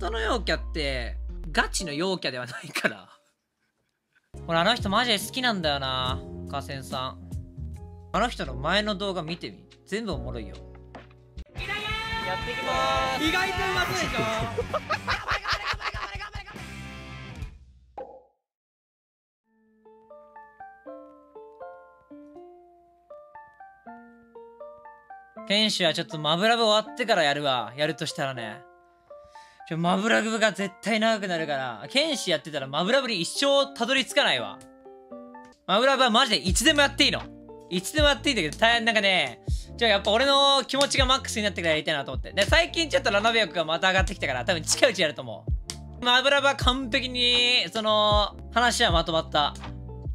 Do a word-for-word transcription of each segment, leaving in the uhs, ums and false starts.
当の陽キャってガチの陽キャではないからほらあの人マジで好きなんだよな、河川さん。あの人の前の動画見てみ、全部おもろいよ。やっていきまーす。意外とうまそうでしょ天使はちょっとマブラブ終わってからやるわ。やるとしたらね、ちょマブラブが絶対長くなるから、天使やってたらマブラブに一生たどり着かないわ。マブラブはマジでいつでもやっていいの、いつでもやっていいんだけど、大変なんかね、じゃあやっぱ俺の気持ちがマックスになってからやりたいなと思って。で、最近ちょっとラノベ欲がまた上がってきたから、多分近いうちやると思う。マブラブは完璧に、その、話はまとまった。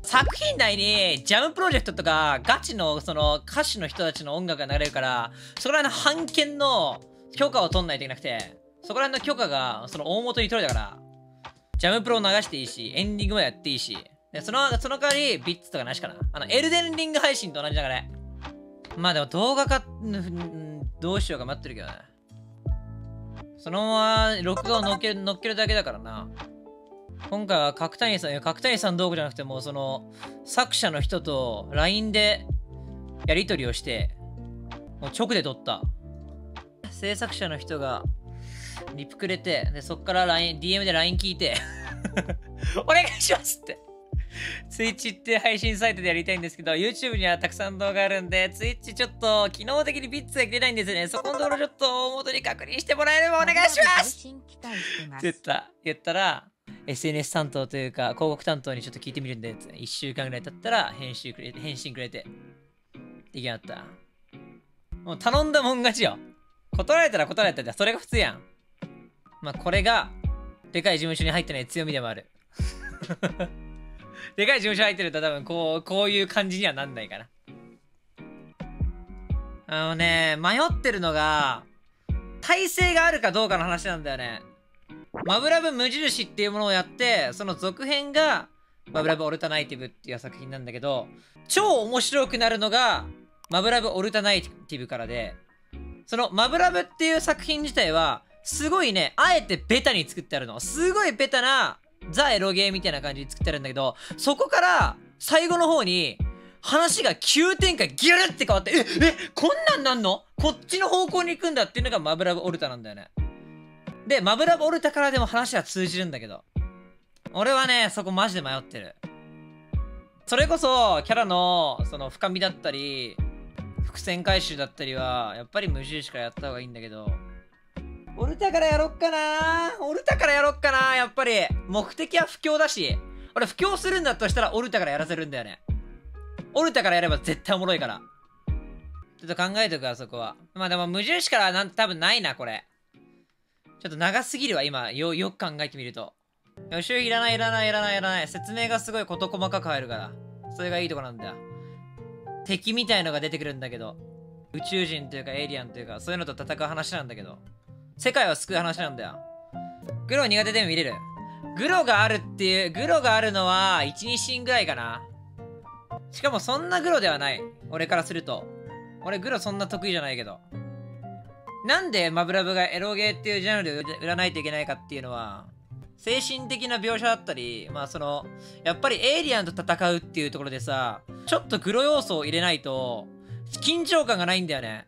作品内に、ジャムプロジェクトとか、ガチの、その、歌手の人たちの音楽が流れるから、そこら辺の版権の許可を取んないといけなくて、そこら辺の許可が、その、大元に取れたから、ジャムプロを流していいし、エンディングもやっていいし、で、その、その代わり、ビッツとかなしかな。あの、エルデンリング配信と同じ流れ。まあでも動画か、どうしようか待ってるけどね。そのまま、録画を乗っける、乗っけるだけだからな。今回は角谷さん、いや角谷さんどうこうじゃなくても、その、作者の人と ライン でやり取りをして、もう直で撮った。制作者の人が、リプくれて、で、そっから ライン、ディーエム で ライン 聞いて、お願いしますって。Twitch って配信サイトでやりたいんですけど、YouTube にはたくさん動画あるんで、Twitch ちょっと機能的にビッツが切れないんですね。そこのところちょっと大元に確認してもらえればお願いしますって言った。言ったら、エスエヌエス 担当というか、広告担当にちょっと聞いてみるんで、いっしゅうかんぐらい経ったら返信くれて、返信くれて、できなかった。もう頼んだもん勝ちよ。断られたら断られたら、それが普通やん。まあ、これが、でかい事務所に入ってない強みでもある。でかい事務所入ってると多分こう、こういう感じにはなんないかな。あのね、迷ってるのが、体制があるかどうかの話なんだよね。マブラブ無印っていうものをやって、その続編が、マブラブオルタナイティブっていう作品なんだけど、超面白くなるのが、マブラブオルタナイティブからで、そのマブラブっていう作品自体は、すごいね、あえてベタに作ってあるの。すごいベタな、ザ・エロゲーみたいな感じで作ってるんだけど、そこから最後の方に話が急展開ギュルって変わって、ええこんなんなんの、こっちの方向に行くんだっていうのがマブラブオルタなんだよね。でマブラブオルタからでも話は通じるんだけど、俺はねそこマジで迷ってる。それこそキャラのその深みだったり伏線回収だったりはやっぱり無印からやった方がいいんだけど、オルタからやろっかなー。オルタからやろっかなー。やっぱり、目的は布教だし、俺布教するんだとしたらオルタからやらせるんだよね。オルタからやれば絶対おもろいから。ちょっと考えとくわ、そこは。まあでも無印からなんて多分ないな、これ。ちょっと長すぎるわ、今。よ、よく考えてみると。予習いらない、いらない、いらない、いらない。説明がすごい事細かく入るから。それがいいとこなんだよ。敵みたいのが出てくるんだけど。宇宙人というかエイリアンというか、そういうのと戦う話なんだけど。世界を救う話なんだよ。グロ苦手でも見れる。グロがあるっていう、グロがあるのはいち、にシーンぐらいかな。しかもそんなグロではない。俺からすると。俺グロそんな得意じゃないけど。なんでマブラブがエロゲーっていうジャンルで売らないといけないかっていうのは、精神的な描写だったり、まあその、やっぱりエイリアンと戦うっていうところでさ、ちょっとグロ要素を入れないと、緊張感がないんだよね。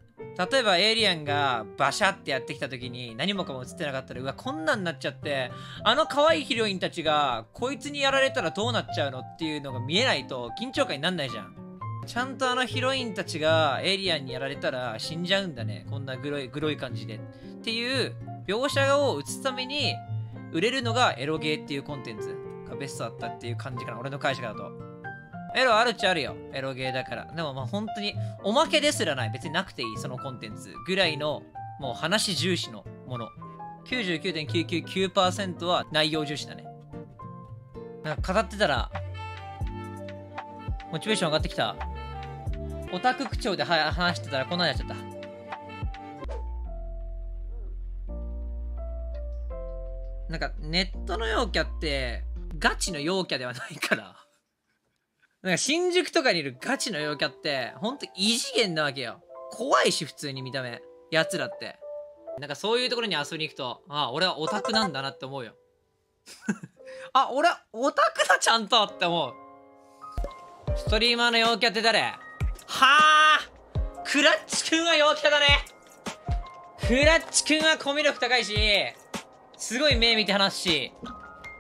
例えばエイリアンがバシャってやってきた時に何もかも映ってなかったら、うわこんなんなっちゃって、あの可愛いヒロインたちがこいつにやられたらどうなっちゃうのっていうのが見えないと緊張感になんないじゃん。ちゃんとあのヒロインたちがエイリアンにやられたら死んじゃうんだね、こんなグロいグロい感じでっていう描写を映すために売れるのがエロゲーっていうコンテンツがベストだったっていう感じかな、俺の解釈だと。エロあるっちゃあるよ、エロゲーだから。でもまあ本当におまけですらない、別になくていいそのコンテンツぐらいの、もう話重視のもの。きゅうじゅうきゅうてんきゅうきゅうきゅうパーセント は内容重視だね。なんか語ってたらモチベーション上がってきた。オタク口調では話してたらこんなになっちゃった。なんかネットの陽キャってガチの陽キャではないから。なんか新宿とかにいるガチの陽キャってほんと異次元なわけよ。怖いし普通に見た目。奴らって。なんかそういうところに遊びに行くと、ああ、俺はオタクなんだなって思うよ。あ、俺はオタクだちゃんとって思う。ストリーマーの陽キャって誰？はあ、クラッチくんは陽キャだね。クラッチくんはコミュ力高いし、すごい目見て話すし、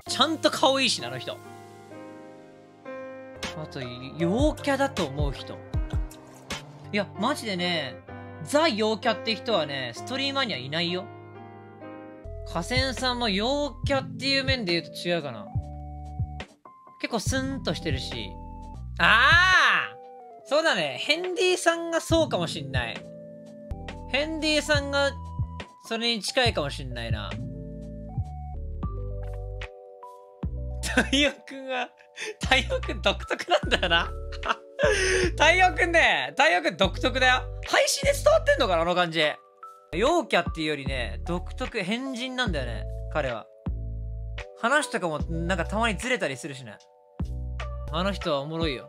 ちゃんと顔いいしな、あの人。あと、陽キャだと思う人。いや、マジでね、ザ・陽キャって人はね、ストリーマーにはいないよ。河川さんも陽キャっていう面で言うと違うかな。結構スンとしてるし。ああ！そうだね。ヘンディさんがそうかもしんない。ヘンディさんが、それに近いかもしんないな。太陽くんは、太陽くん独特なんだよな。太陽くんね、太陽くん独特だよ。配信で伝わってんのかな、あの感じ。陽キャっていうよりね、独特、変人なんだよね、彼は。話とかも、なんかたまにずれたりするしね。あの人はおもろいよ。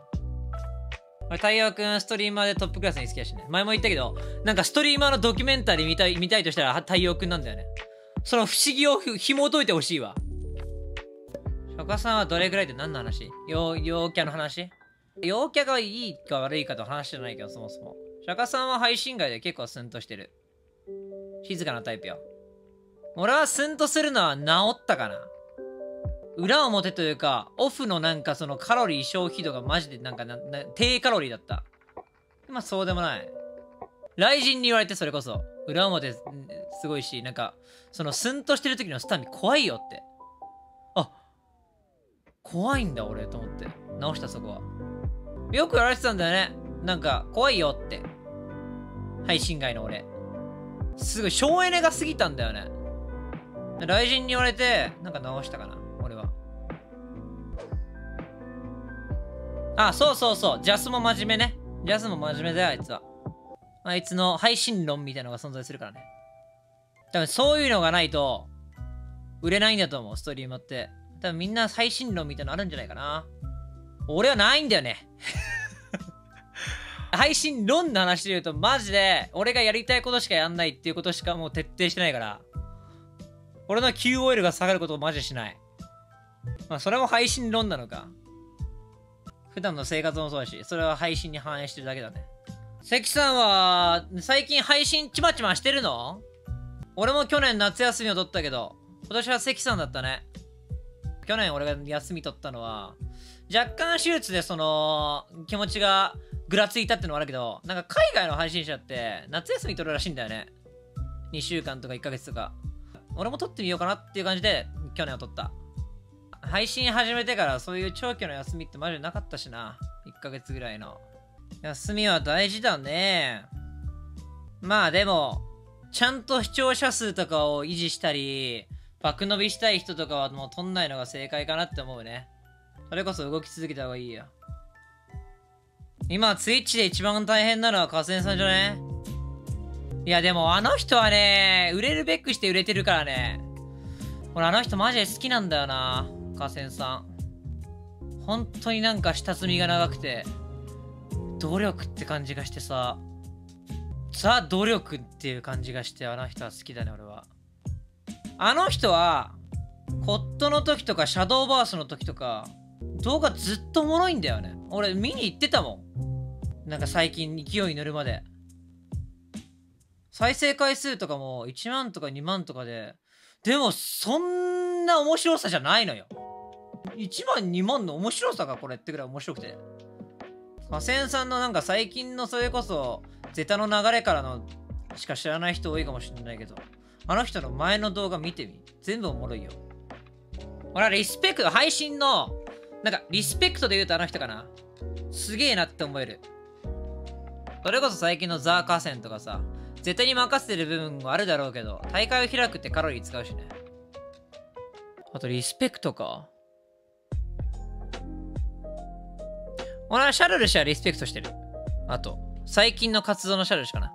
太陽くん、ストリーマーでトップクラスに好きだしね。前も言ったけど、なんかストリーマーのドキュメンタリー見たい、見たいとしたら太陽くんなんだよね。その不思議を紐解いてほしいわ。ショカさんはどれぐらいで何の話？陽、陽キャの話？陽キャがいいか悪いかと話じゃないけど、そもそも。ショカさんは配信外で結構スンとしてる。静かなタイプよ。俺はスンとするのは治ったかな。裏表というか、オフのなんかそのカロリー消費度がマジでなんかな、な低カロリーだった。まあそうでもない。雷神に言われてそれこそ、裏表すごいし、なんか、そのスンとしてる時のスタミ怖いよって。あ、怖いんだ俺と思って。直したそこは。よくやられてたんだよね。なんか、怖いよって。配信外の俺。すごい、省エネが過ぎたんだよね。雷神に言われて、なんか直したかな。あ、そうそうそう。ジャス も真面目ね。ジャス も真面目だよ、あいつは。あいつの配信論みたいなのが存在するからね。多分そういうのがないと、売れないんだと思う、ストリーマーって。多分みんな配信論みたいなのあるんじゃないかな。俺はないんだよね。配信論の話で言うと、マジで、俺がやりたいことしかやんないっていうことしかもう徹底してないから。俺の キューオーエル が下がることをマジでしない。まあ、それも配信論なのか。普段の生活もそうだし、それは配信に反映してるだけだね。関さんは、最近配信ちまちましてるの？俺も去年夏休みを取ったけど、今年は関さんだったね。去年俺が休み取ったのは、若干手術でその、気持ちがぐらついたってのはあるけど、なんか海外の配信者って夏休み取るらしいんだよね。にしゅうかんとかいっかげつとか。俺も取ってみようかなっていう感じで、去年を取った。配信始めてからそういう長期の休みってマジでなかったしな。いっかげつぐらいの。休みは大事だね。まあでも、ちゃんと視聴者数とかを維持したり、爆伸びしたい人とかはもう取んないのが正解かなって思うね。それこそ動き続けた方がいいよ。今、Twitch で一番大変なのは河川さんじゃね？いやでもあの人はね、売れるべくして売れてるからね。俺あの人マジで好きなんだよな。河川さん本当になんか下積みが長くて努力って感じがしてさ、ザ・努力っていう感じがして、あの人は好きだね。俺はあの人はコットの時とかシャドーバースの時とか動画ずっとおもろいんだよね。俺見に行ってたもん。なんか最近勢いに乗るまで再生回数とかもいちまんとかにまんとかで、でもそんな面白さじゃないのよ。いちまんにまんの面白さがこれってぐらい面白くて。河川さんのなんか最近のそれこそゼタの流れからのしか知らない人多いかもしれないけど、あの人の前の動画見てみ。全部おもろいよ。俺はリスペクト、配信のなんかリスペクトで言うとあの人かな。すげえなって思える。それこそ最近のザ・河川とかさ、絶対に任せてる部分もあるだろうけど、大会を開くってカロリー使うしね。あとリスペクトか。俺はシャルル氏はリスペクトしてる。あと最近の活動のシャルル氏かな。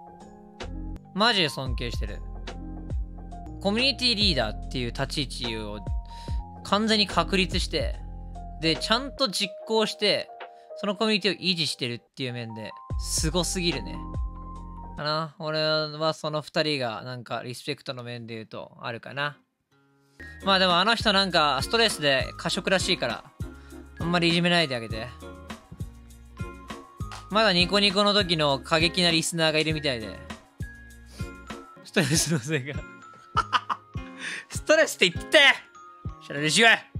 マジで尊敬してる。コミュニティリーダーっていう立ち位置を完全に確立して、でちゃんと実行して、そのコミュニティを維持してるっていう面ですごすぎるね。かな。俺はそのふたりがなんかリスペクトの面で言うとあるかな。まあでもあの人なんかストレスで過食らしいからあんまりいじめないであげて。まだニコニコの時の過激なリスナーがいるみたいで。ストレスのせいか。ストレスって言って。知られるしわい。